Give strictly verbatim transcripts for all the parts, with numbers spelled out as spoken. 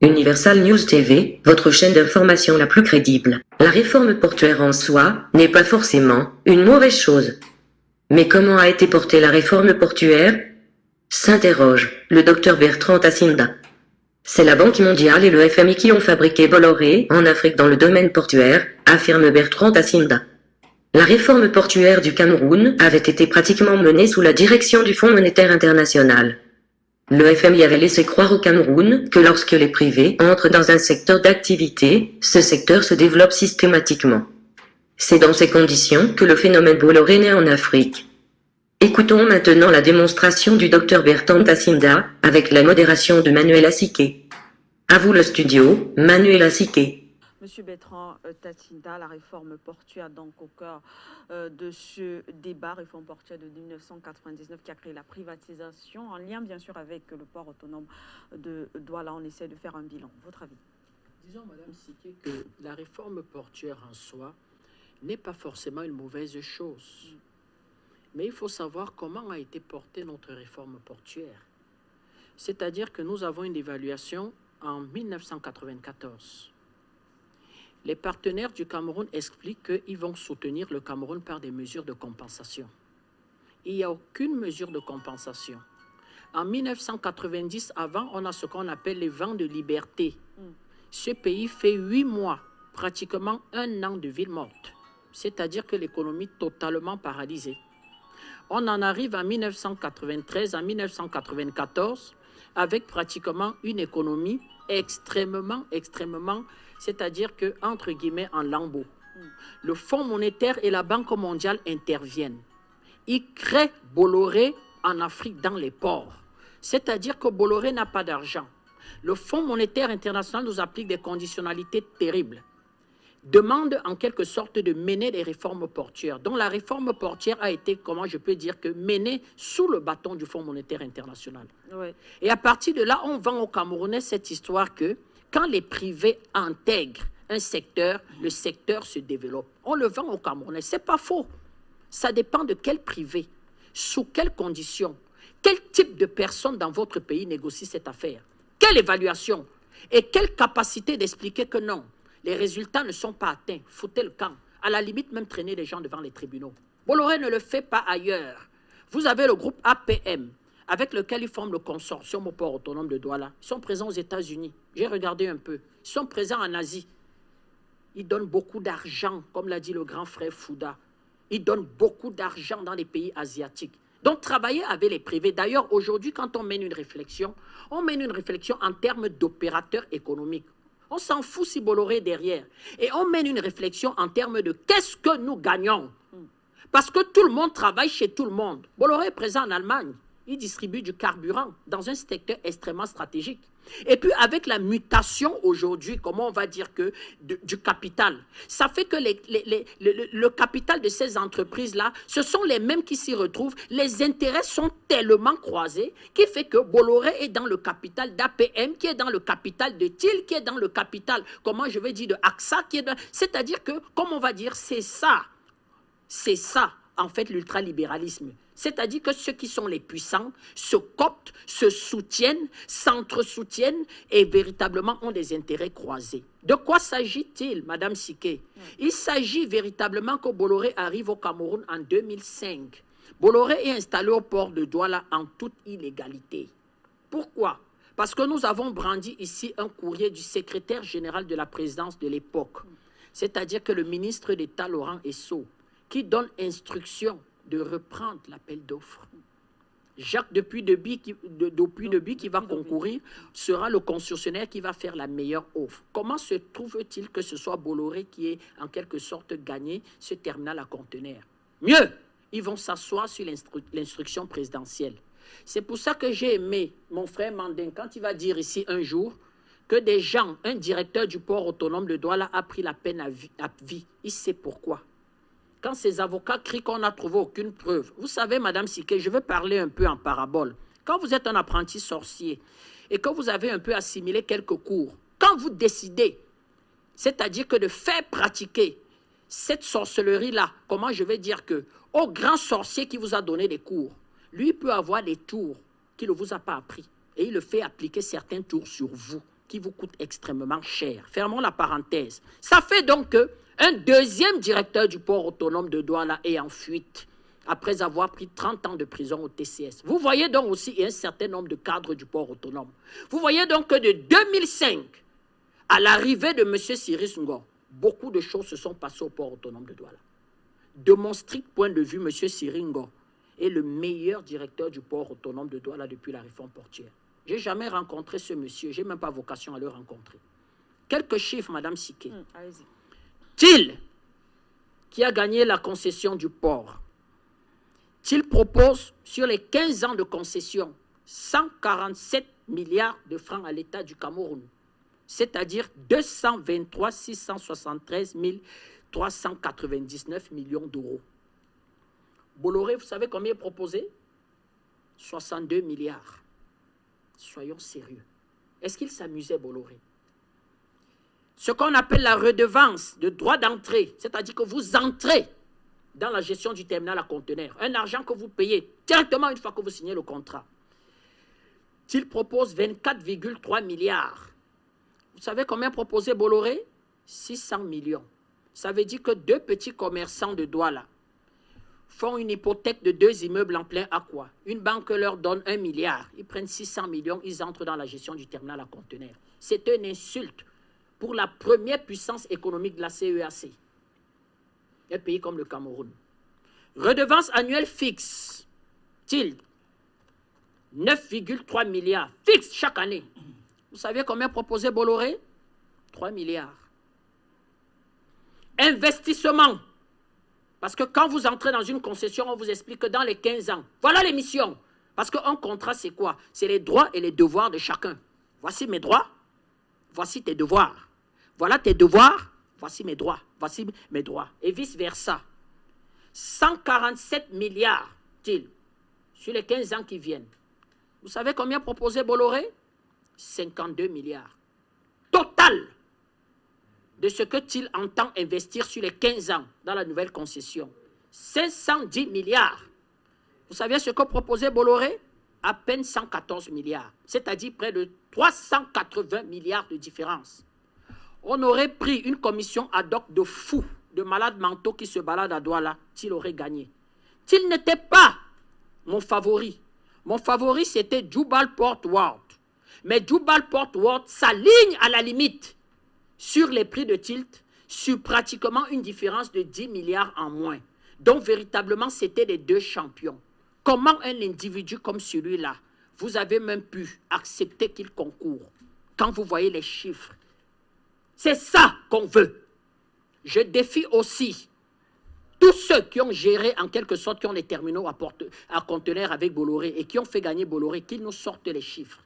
Universal News T V, votre chaîne d'information la plus crédible. La réforme portuaire en soi n'est pas forcément une mauvaise chose. Mais comment a été portée la réforme portuaire? S'interroge le docteur Bertrand Tatsinda. C'est la Banque mondiale et le F M I qui ont fabriqué Bolloré en Afrique dans le domaine portuaire, affirme Bertrand Tatsinda. La réforme portuaire du Cameroun avait été pratiquement menée sous la direction du Fonds monétaire international. Le F M I avait laissé croire au Cameroun que lorsque les privés entrent dans un secteur d'activité, ce secteur se développe systématiquement. C'est dans ces conditions que le phénomène Bolloré naît en Afrique. Écoutons maintenant la démonstration du docteur Bertrand Tatsinda, avec la modération de Manuela Siké. À vous le studio, Manuela Siké. Monsieur Bertrand Tatsinda, la réforme portuaire donc au cœur euh, de ce débat, réforme portuaire de mille neuf cent quatre-vingt-dix-neuf qui a créé la privatisation, en lien bien sûr avec le port autonome de Douala. On essaie de faire un bilan. Votre avis? Disons, Madame Siké, que la réforme portuaire en soi n'est pas forcément une mauvaise chose. Mais il faut savoir comment a été portée notre réforme portuaire. C'est-à-dire que nous avons une évaluation en mille neuf cent quatre-vingt-quatorze. Les partenaires du Cameroun expliquent qu'ils vont soutenir le Cameroun par des mesures de compensation. Il n'y a aucune mesure de compensation. En mille neuf cent quatre-vingt-dix, avant, on a ce qu'on appelle les vents de liberté. Ce pays fait huit mois, pratiquement un an de ville morte. C'est-à-dire que l'économie est totalement paralysée. On en arrive à mille neuf cent quatre-vingt-treize, à mille neuf cent quatre-vingt-quatorze, avec pratiquement une économie extrêmement, extrêmement, c'est-à-dire que, entre guillemets, en lambeaux. Le Fonds monétaire et la Banque mondiale interviennent. Ils créent Bolloré en Afrique dans les ports. C'est-à-dire que Bolloré n'a pas d'argent. Le Fonds monétaire international nous applique des conditionnalités terribles. Demande en quelque sorte de mener des réformes portuaires. Donc la réforme portuaire a été, comment je peux dire, que menée sous le bâton du Fonds monétaire international. Oui. Et à partir de là, on vend aux Camerounais cette histoire que quand les privés intègrent un secteur, le secteur se développe. On le vend aux Camerounais. Ce n'est pas faux. Ça dépend de quel privé, sous quelles conditions, quel type de personne dans votre pays négocie cette affaire, quelle évaluation et quelle capacité d'expliquer que non. Les résultats ne sont pas atteints. Foutez le camp. À la limite, même traîner les gens devant les tribunaux. Bolloré ne le fait pas ailleurs. Vous avez le groupe A P M, avec lequel ils forment le consortium au port autonome de Douala. Ils sont présents aux États-Unis. J'ai regardé un peu. Ils sont présents en Asie. Ils donnent beaucoup d'argent, comme l'a dit le grand frère Fouda. Ils donnent beaucoup d'argent dans les pays asiatiques. Donc, travailler avec les privés. D'ailleurs, aujourd'hui, quand on mène une réflexion, on mène une réflexion en termes d'opérateurs économiques. On s'en fout si Bolloré est derrière. Et on mène une réflexion en termes de qu'est-ce que nous gagnons. Parce que tout le monde travaille chez tout le monde. Bolloré est présent en Allemagne. Il distribue du carburant dans un secteur extrêmement stratégique. Et puis avec la mutation aujourd'hui, comment on va dire que de, du capital, ça fait que les, les, les, le, le capital de ces entreprises-là, ce sont les mêmes qui s'y retrouvent. Les intérêts sont tellement croisés qui fait que Bolloré est dans le capital d'A P M, qui est dans le capital de Till, qui est dans le capital, comment je vais dire, de A X A, qui est dans... C'est-à-dire que, comme on va dire, c'est ça, c'est ça, en fait, l'ultralibéralisme. C'est-à-dire que ceux qui sont les puissants se cooptent, se soutiennent, s'entresoutiennent et véritablement ont des intérêts croisés. De quoi s'agit-il, Madame Siké? Il s'agit véritablement que Bolloré arrive au Cameroun en deux mille cinq. Bolloré est installé au port de Douala en toute illégalité. Pourquoi? Parce que nous avons brandi ici un courrier du secrétaire général de la présidence de l'époque. C'est-à-dire que le ministre d'État, Laurent Esso, qui donne instruction de reprendre l'appel d'offres. Jacques Depuis Deby qui, de, depuis Deby qui va concourir sera le concessionnaire qui va faire la meilleure offre. Comment se trouve-t-il que ce soit Bolloré qui ait en quelque sorte gagné ce terminal à conteneurs? Mieux, ils vont s'asseoir sur l'instruction présidentielle. C'est pour ça que j'ai aimé mon frère Mandin quand il va dire ici un jour que des gens, un directeur du port autonome de Douala a pris la peine à vie. À vie. Il sait pourquoi. Quand ces avocats crient qu'on n'a trouvé aucune preuve, vous savez, Madame Siké, je veux parler un peu en parabole. Quand vous êtes un apprenti sorcier et que vous avez un peu assimilé quelques cours, quand vous décidez, c'est-à-dire que de faire pratiquer cette sorcellerie-là, comment je vais dire que, au grand sorcier qui vous a donné des cours, lui peut avoir des tours qu'il ne vous a pas appris. Et il le fait appliquer certains tours sur vous, qui vous coûtent extrêmement cher. Fermons la parenthèse. Ça fait donc qu'un deuxième directeur du port autonome de Douala est en fuite, après avoir pris trente ans de prison au T C S. Vous voyez donc aussi un certain nombre de cadres du port autonome. Vous voyez donc que de deux mille cinq à l'arrivée de M. Cyrus Ngooh, beaucoup de choses se sont passées au port autonome de Douala. De mon strict point de vue, M. Cyril Ngooh est le meilleur directeur du port autonome de Douala depuis la réforme portière. Je n'ai jamais rencontré ce monsieur, je n'ai même pas vocation à le rencontrer. Quelques chiffres, Madame Siké. Mmh, allez-y. Till, qui a gagné la concession du port, Thiel propose sur les quinze ans de concession cent quarante-sept milliards de francs à l'État du Cameroun, c'est-à-dire deux cent vingt-trois millions six cent soixante-treize mille trois cent quatre-vingt-dix-neuf d'euros. Bolloré, vous savez combien est proposé? soixante-deux milliards. Soyons sérieux. Est-ce qu'il s'amusait, Bolloré? Ce qu'on appelle la redevance de droit d'entrée, c'est-à-dire que vous entrez dans la gestion du terminal à conteneurs, un argent que vous payez directement une fois que vous signez le contrat. Thiel propose vingt-quatre virgule trois milliards. Vous savez combien proposait Bolloré? six cents millions. Ça veut dire que deux petits commerçants de Douala font une hypothèque de deux immeubles en plein aqua. Une banque leur donne un milliard. Ils prennent six cents millions, ils entrent dans la gestion du terminal à conteneurs. C'est une insulte pour la première puissance économique de la C E A C. Un pays comme le Cameroun. Redevance annuelle fixe, Tilde, neuf virgule trois milliards, fixe chaque année. Vous savez combien proposait Bolloré? trois milliards. Investissement, parce que quand vous entrez dans une concession, on vous explique que dans les quinze ans, voilà les missions. Parce qu'un contrat, c'est quoi? C'est les droits et les devoirs de chacun. Voici mes droits, voici tes devoirs. Voilà tes devoirs. Voici mes droits, voici mes droits, et vice-versa. cent quarante-sept milliards, Thiel, sur les quinze ans qui viennent. Vous savez combien proposait Bolloré? cinquante-deux milliards. Total de ce que Thiel entend investir sur les quinze ans dans la nouvelle concession. cinq cent dix milliards. Vous savez ce que proposait Bolloré? À peine cent quatorze milliards, c'est-à-dire près de trois cent quatre-vingts milliards de différence. On aurait pris une commission A D O C de fous, de malades mentaux qui se baladent à Douala, Thiel aurait gagné. Thiel n'était pas mon favori. Mon favori, c'était Djibouti Ports World. Mais Djibouti Ports World s'aligne à la limite sur les prix de Thiel, sur pratiquement une différence de dix milliards en moins. Donc, véritablement, c'était les deux champions. Comment un individu comme celui-là, vous avez même pu accepter qu'il concourt quand vous voyez les chiffres? C'est ça qu'on veut. Je défie aussi tous ceux qui ont géré, en quelque sorte, qui ont les terminaux à, porte, à conteneurs avec Bolloré et qui ont fait gagner Bolloré, qu'ils nous sortent les chiffres.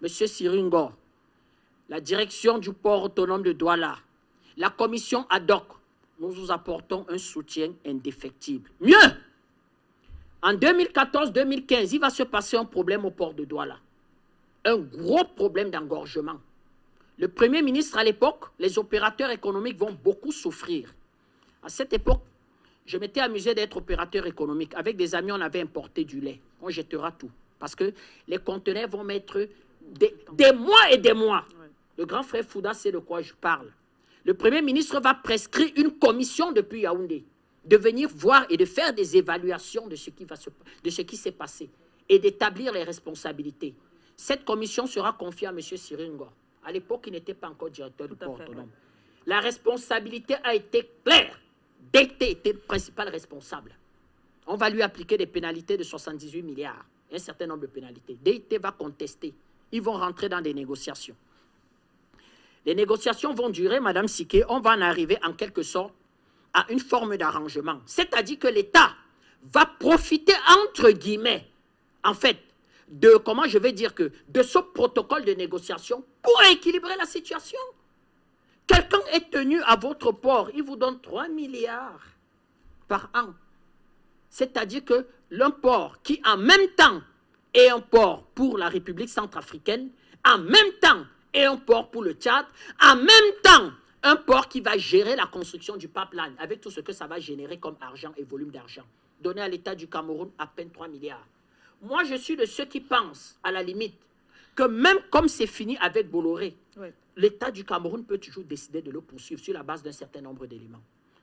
Monsieur Siringo, la direction du port autonome de Douala, la commission A D O C, nous vous apportons un soutien indéfectible. Mieux, en deux mille quatorze deux mille quinze, il va se passer un problème au port de Douala. Un gros problème d'engorgement. Le Premier ministre à l'époque, les opérateurs économiques vont beaucoup souffrir. À cette époque, je m'étais amusé d'être opérateur économique. Avec des amis, on avait importé du lait. On jettera tout. Parce que les conteneurs vont mettre des, des mois et des mois. Ouais. Le grand frère Fouda, c'est de quoi je parle. Le Premier ministre va prescrire une commission depuis Yaoundé de venir voir et de faire des évaluations de ce qui va se, de ce qui s'est passé et d'établir les responsabilités. Cette commission sera confiée à M. Siringo. À l'époque, il n'était pas encore directeur du port autonome. La responsabilité a été claire. D T E était le principal responsable. On va lui appliquer des pénalités de soixante-dix-huit milliards, un certain nombre de pénalités. D T E va contester. Ils vont rentrer dans des négociations. Les négociations vont durer, Madame Siké. On va en arriver en quelque sorte à une forme d'arrangement. C'est-à-dire que l'État va profiter, entre guillemets, en fait, de, comment je vais dire que, de ce protocole de négociation pour équilibrer la situation. Quelqu'un est tenu à votre port, il vous donne trois milliards par an. C'est-à-dire que l'un port qui en même temps est un port pour la République centrafricaine, en même temps est un port pour le Tchad, en même temps Un port qui va gérer la construction du pipeline avec tout ce que ça va générer comme argent et volume d'argent. Donner à l'État du Cameroun à peine trois milliards. Moi, je suis de ceux qui pensent, à la limite, que même comme c'est fini avec Bolloré, oui, l'État du Cameroun peut toujours décider de le poursuivre sur la base d'un certain nombre d'éléments.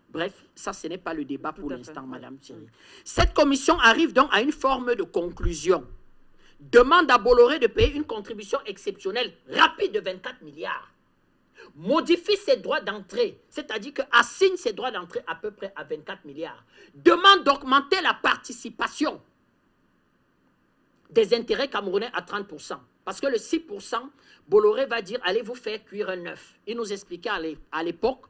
Bref, ça, ce n'est pas le débat pour l'instant, Madame Thierry. Cette commission arrive donc à une forme de conclusion. Demande à Bolloré de payer une contribution exceptionnelle rapide de vingt-quatre milliards. Modifie ses droits d'entrée, c'est-à-dire qu'assigne ses droits d'entrée à peu près à vingt-quatre milliards. Demande d'augmenter la participation des intérêts camerounais à trente pour cent. Parce que le six pour cent, Bolloré va dire, allez vous faire cuire un œuf. Il nous expliquait à l'époque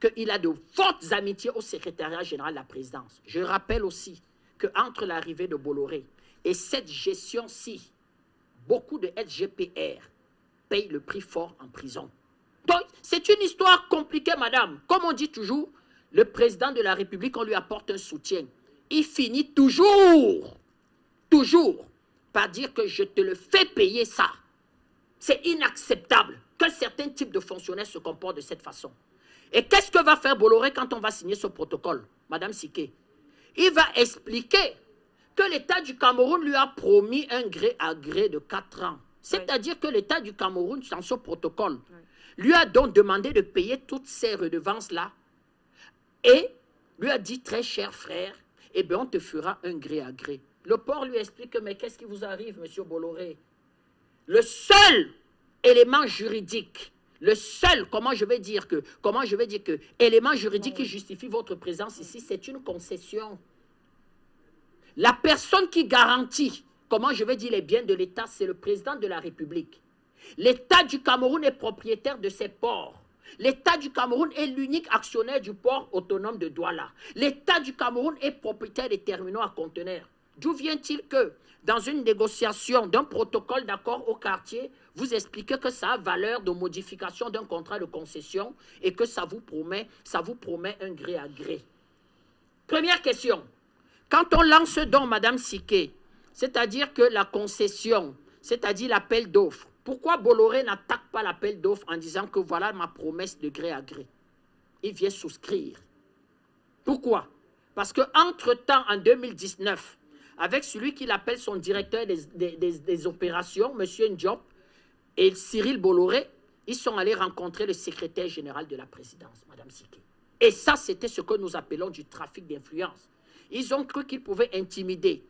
qu'il a de fortes amitiés au secrétariat général de la présidence. Je rappelle aussi qu'entre l'arrivée de Bolloré et cette gestion-ci, beaucoup de S G P R payent le prix fort en prison. Donc, c'est une histoire compliquée, madame. Comme on dit toujours, le président de la République, on lui apporte un soutien. Il finit toujours, toujours, par dire que je te le fais payer ça. C'est inacceptable que certains types de fonctionnaires se comportent de cette façon. Et qu'est-ce que va faire Bolloré quand on va signer ce protocole, Madame Siké? Il va expliquer que l'État du Cameroun lui a promis un gré à gré de quatre ans. C'est-à-dire que l'État du Cameroun, dans ce protocole, lui a donc demandé de payer toutes ces redevances-là et lui a dit, très cher frère, eh bien on te fera un gré à gré. Le port lui explique, mais qu'est-ce qui vous arrive, monsieur Bolloré? Le seul élément juridique, le seul, comment je vais dire que, comment je vais dire que, élément juridique qui justifie votre présence ici, c'est une concession. La personne qui garantit, comment je vais dire les biens de l'État, c'est le président de la République. L'État du Cameroun est propriétaire de ses ports. L'État du Cameroun est l'unique actionnaire du port autonome de Douala. L'État du Cameroun est propriétaire des terminaux à conteneurs. D'où vient-il que, dans une négociation d'un protocole d'accord au quartier, vous expliquez que ça a valeur de modification d'un contrat de concession et que ça vous promet, ça vous promet un gré à gré? Première question. Quand on lance donc, Madame Siké, c'est-à-dire que la concession, c'est-à-dire l'appel d'offres, pourquoi Bolloré n'attaque pas l'appel d'offres en disant que voilà ma promesse de gré à gré? Il vient souscrire. Pourquoi? Parce qu'entre-temps, en deux mille dix-neuf, avec celui qu'il appelle son directeur des, des, des, des opérations, M. Ndiop, et Cyril Bolloré, ils sont allés rencontrer le secrétaire général de la présidence, Mme Siké. Et ça, c'était ce que nous appelons du trafic d'influence. Ils ont cru qu'ils pouvaient intimider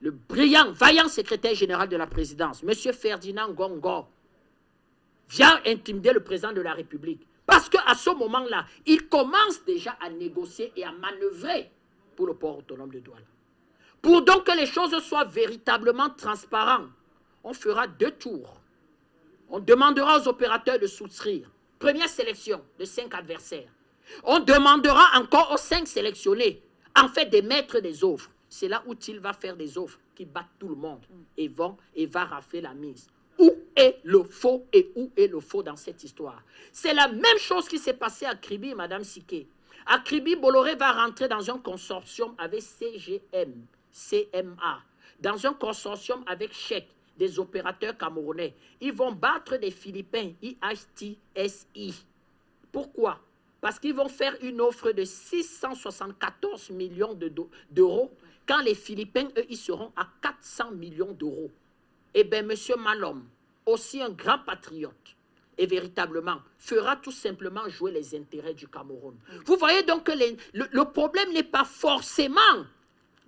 le brillant, vaillant secrétaire général de la présidence, M. Ferdinand Gongo, vient intimider le président de la République. Parce qu'à ce moment-là, il commence déjà à négocier et à manœuvrer pour le port autonome de Douala. Pour donc que les choses soient véritablement transparentes, on fera deux tours. On demandera aux opérateurs de souscrire. Première sélection de cinq adversaires. On demandera encore aux cinq sélectionnés, en fait, des maîtres des offres. C'est là où Till va faire des offres qui battent tout le monde et vont et va rafler la mise. Où est le faux et où est le faux dans cette histoire? C'est la même chose qui s'est passée à Kribi, Madame Siké. À Kribi, Bolloré va rentrer dans un consortium avec C G M, C M A, dans un consortium avec chèque des opérateurs camerounais. Ils vont battre des Philippins, I H T S I. Pourquoi? Parce qu'ils vont faire une offre de six cent soixante-quatorze millions d'euros. Quand les Philippins, eux, ils seront à quatre cents millions d'euros. Eh bien, M. Malom, aussi un grand patriote, et véritablement, fera tout simplement jouer les intérêts du Cameroun. Vous voyez donc que les, le, le problème n'est pas forcément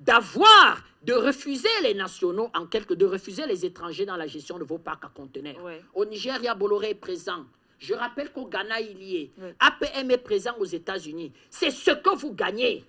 d'avoir, de refuser les nationaux, en quelque, de refuser les étrangers dans la gestion de vos parcs à conteneurs. Ouais. Au Nigeria, Bolloré est présent. Je rappelle qu'au Ghana, il y est. Oui. A P M est présent aux États-Unis. C'est ce que vous gagnez.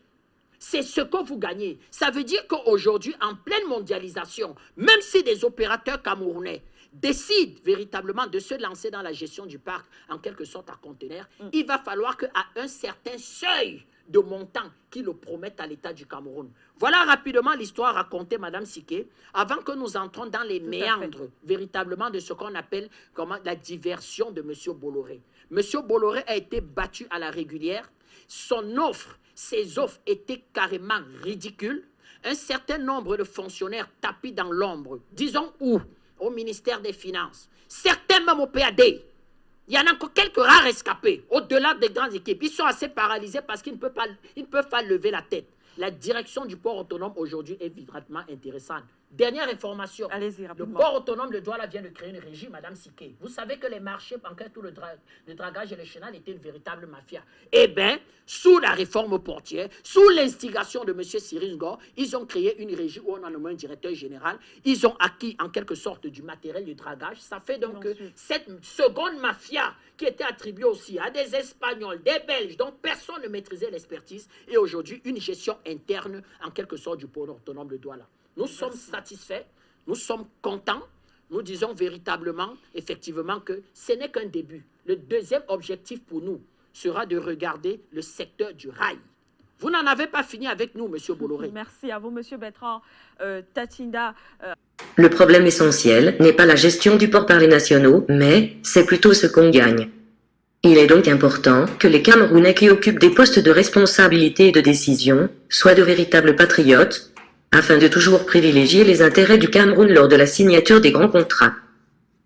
C'est ce que vous gagnez. Ça veut dire qu'aujourd'hui, en pleine mondialisation, même si des opérateurs camerounais décident véritablement de se lancer dans la gestion du parc, en quelque sorte à conteneur, mm. il va falloir qu'à un certain seuil de montant qu'ils le promettent à l'État du Cameroun. Voilà rapidement l'histoire racontée, Madame Siké, avant que nous entrons dans les Tout méandres, véritablement, de ce qu'on appelle comment, la diversion de Monsieur Bolloré. Monsieur Bolloré a été battu à la régulière. Son offre, ses offres étaient carrément ridicules. Un certain nombre de fonctionnaires tapis dans l'ombre, disons où? Au ministère des Finances, certains même au P A D, il y en a encore quelques rares escapés, au-delà des grandes équipes. Ils sont assez paralysés parce qu'ils ne peuvent pas, ils ne peuvent pas lever la tête. La direction du port autonome aujourd'hui est vivement intéressante. Dernière information. Allez-y, rapidement. Le port autonome de Douala vient de créer une régie, Madame Siké. Vous savez que les marchés bancaires, tout le, dra le dragage et le chenal étaient une véritable mafia. Eh bien, sous la réforme portière, sous l'instigation de M. Cyril Ngooh, ils ont créé une régie où on a nommé un directeur général. Ils ont acquis en quelque sorte du matériel du dragage. Ça fait donc que euh, cette seconde mafia qui était attribuée aussi à des Espagnols, des Belges, dont personne ne maîtrisait l'expertise, et aujourd'hui une gestion interne en quelque sorte du port autonome de Douala. Nous sommes satisfaits, nous sommes contents, nous disons véritablement, effectivement, que ce n'est qu'un début. Le deuxième objectif pour nous sera de regarder le secteur du rail. Vous n'en avez pas fini avec nous, M. Bolloré. Merci à vous, M. Bertrand euh, Tatsinda. Euh... Le problème essentiel n'est pas la gestion du port par les nationaux, mais c'est plutôt ce qu'on gagne. Il est donc important que les Camerounais qui occupent des postes de responsabilité et de décision soient de véritables patriotes, afin de toujours privilégier les intérêts du Cameroun lors de la signature des grands contrats.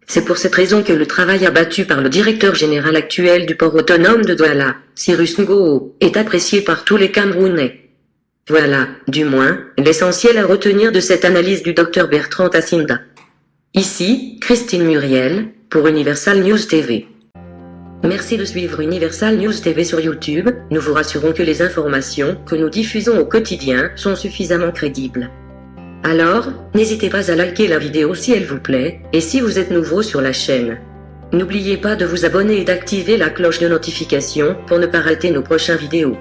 C'est pour cette raison que le travail abattu par le directeur général actuel du port autonome de Douala, Cyrus Ngooh, est apprécié par tous les Camerounais. Voilà, du moins, l'essentiel à retenir de cette analyse du docteur Bertrand Tatsinda. Ici, Christine Muriel, pour Universal News T V. Merci de suivre Universal News T V sur YouTube, nous vous rassurons que les informations que nous diffusons au quotidien sont suffisamment crédibles. Alors, n'hésitez pas à liker la vidéo si elle vous plaît, et si vous êtes nouveau sur la chaîne. N'oubliez pas de vous abonner et d'activer la cloche de notification pour ne pas rater nos prochaines vidéos.